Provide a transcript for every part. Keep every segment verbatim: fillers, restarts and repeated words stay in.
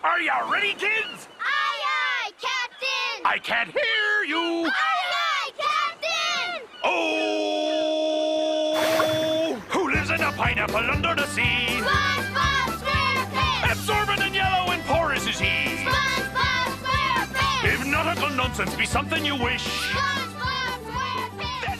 Are you ready, kids? Aye, aye, Captain! I can't hear you! Aye, aye, Captain! Oh! Who lives in a pineapple under the sea? SpongeBob SquarePants! Absorbent and yellow and porous is he! SpongeBob SquarePants! If nautical nonsense be something you wish!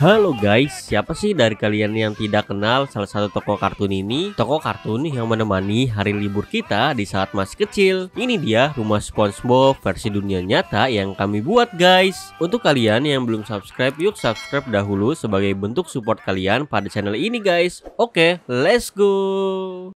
Halo guys, siapa sih dari kalian yang tidak kenal salah satu tokoh kartun ini? Tokoh kartun yang menemani hari libur kita di saat masih kecil. Ini dia rumah SpongeBob versi dunia nyata yang kami buat guys. Untuk kalian yang belum subscribe, yuk subscribe dahulu sebagai bentuk support kalian pada channel ini guys. Oke, let's go.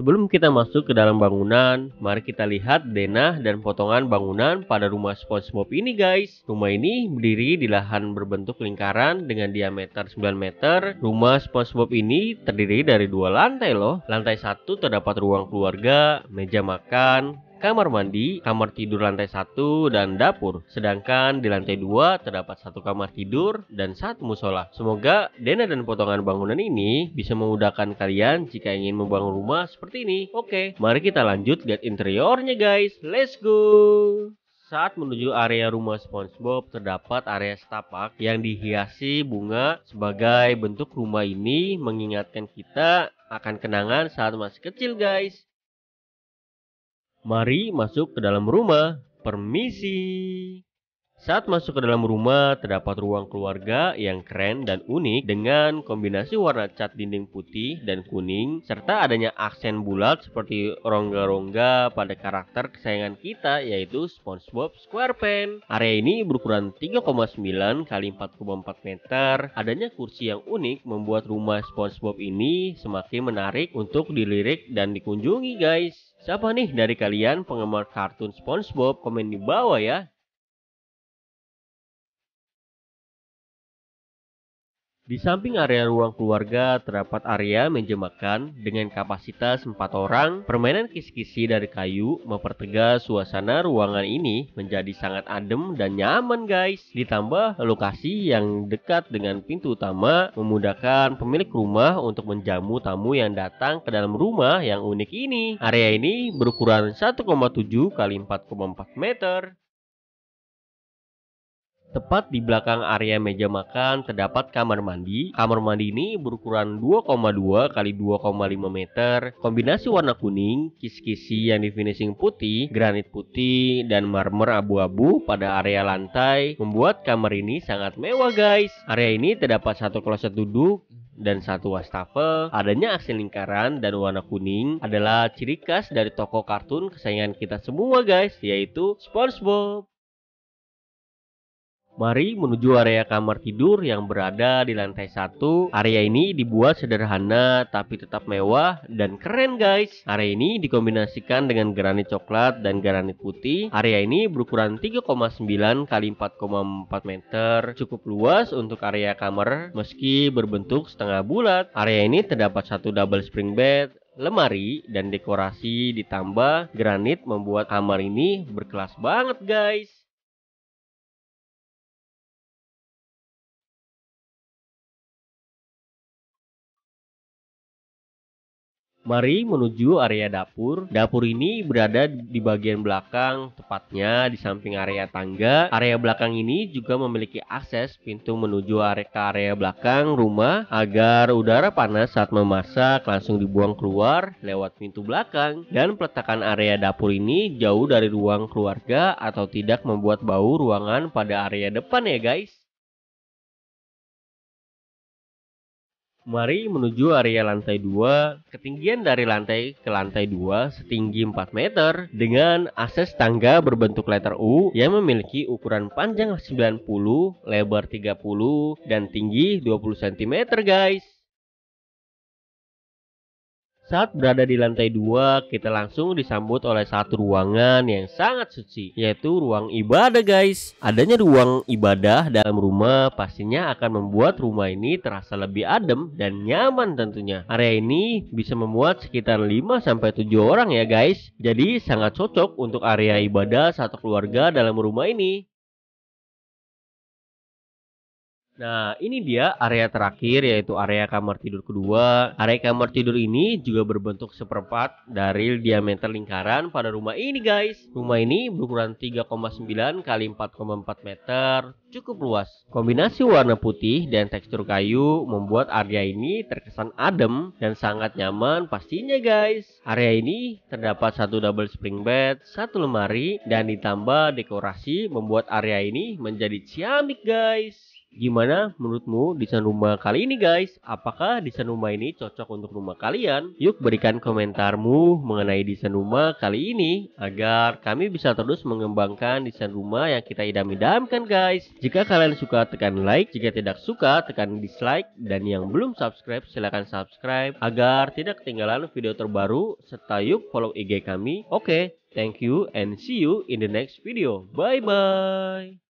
Sebelum kita masuk ke dalam bangunan, mari kita lihat denah dan potongan bangunan pada rumah SpongeBob ini guys. Rumah ini berdiri di lahan berbentuk lingkaran dengan diameter sembilan meter. Rumah SpongeBob ini terdiri dari dua lantai loh. Lantai satu terdapat ruang keluarga, meja makan, kamar mandi, kamar tidur lantai satu, dan dapur. Sedangkan di lantai dua terdapat satu kamar tidur dan satu musola. Semoga denah dan potongan bangunan ini bisa memudahkan kalian jika ingin membangun rumah seperti ini. Oke, mari kita lanjut lihat interiornya guys. Let's go! Saat menuju area rumah SpongeBob, terdapat area setapak yang dihiasi bunga. Sebagai bentuk rumah ini mengingatkan kita akan kenangan saat masih kecil guys. Mari masuk ke dalam rumah. Permisi. Saat masuk ke dalam rumah, terdapat ruang keluarga yang keren dan unik dengan kombinasi warna cat dinding putih dan kuning, serta adanya aksen bulat seperti rongga-rongga pada karakter kesayangan kita, yaitu SpongeBob SquarePants. Area ini berukuran tiga koma sembilan kali empat koma empat meter. Adanya kursi yang unik membuat rumah SpongeBob ini semakin menarik untuk dilirik dan dikunjungi guys. Siapa nih dari kalian penggemar kartun SpongeBob? Komen di bawah ya. Di samping area ruang keluarga, terdapat area meja makan dengan kapasitas empat orang. Permainan kisi-kisi dari kayu mempertegas suasana ruangan ini menjadi sangat adem dan nyaman guys. Ditambah lokasi yang dekat dengan pintu utama memudahkan pemilik rumah untuk menjamu tamu yang datang ke dalam rumah yang unik ini. Area ini berukuran satu koma tujuh kali empat koma empat meter. Tepat di belakang area meja makan terdapat kamar mandi. Kamar mandi ini berukuran dua koma dua kali dua koma lima meter. Kombinasi warna kuning, kisi-kisi yang di finishing putih, granit putih, dan marmer abu-abu pada area lantai membuat kamar ini sangat mewah guys. Area ini terdapat satu kloset duduk dan satu wastafel. Adanya aksen lingkaran dan warna kuning adalah ciri khas dari tokoh kartun kesayangan kita semua guys, yaitu SpongeBob. Mari menuju area kamar tidur yang berada di lantai satu. Area ini dibuat sederhana tapi tetap mewah dan keren guys. Area ini dikombinasikan dengan granit coklat dan granit putih. Area ini berukuran tiga koma sembilan kali empat koma empat meter. Cukup luas untuk area kamar meski berbentuk setengah bulat. Area ini terdapat satu double spring bed, lemari, dan dekorasi ditambah granit membuat kamar ini berkelas banget guys. Mari menuju area dapur. Dapur ini berada di bagian belakang, tepatnya di samping area tangga. Area belakang ini juga memiliki akses pintu menuju area ke area belakang rumah agar udara panas saat memasak langsung dibuang keluar lewat pintu belakang. Dan peletakan area dapur ini jauh dari ruang keluarga atau tidak membuat bau ruangan pada area depan ya guys. Mari menuju area lantai dua. Ketinggian dari lantai ke lantai dua setinggi empat meter dengan akses tangga berbentuk letter U yang memiliki ukuran panjang sembilan puluh, lebar tiga puluh, dan tinggi dua puluh sentimeter guys. Saat berada di lantai dua, kita langsung disambut oleh satu ruangan yang sangat suci, yaitu ruang ibadah guys. Adanya ruang ibadah dalam rumah pastinya akan membuat rumah ini terasa lebih adem dan nyaman tentunya. Area ini bisa memuat sekitar lima sampai tujuh orang ya guys. Jadi sangat cocok untuk area ibadah satu keluarga dalam rumah ini. Nah, ini dia area terakhir, yaitu area kamar tidur kedua. Area kamar tidur ini juga berbentuk seperempat dari diameter lingkaran pada rumah ini, guys. Rumah ini berukuran tiga koma sembilan kali empat koma empat meter, cukup luas. Kombinasi warna putih dan tekstur kayu membuat area ini terkesan adem dan sangat nyaman pastinya, guys. Area ini terdapat satu double spring bed, satu lemari, dan ditambah dekorasi membuat area ini menjadi ciamik, guys. Gimana menurutmu desain rumah kali ini, guys? Apakah desain rumah ini cocok untuk rumah kalian? Yuk berikan komentarmu mengenai desain rumah kali ini agar kami bisa terus mengembangkan desain rumah yang kita idam-idamkan, guys. Jika kalian suka, tekan like. Jika tidak suka, tekan dislike. Dan yang belum subscribe, silahkan subscribe agar tidak ketinggalan video terbaru. Serta yuk follow I G kami. Oke, okay, thank you and see you in the next video. Bye-bye.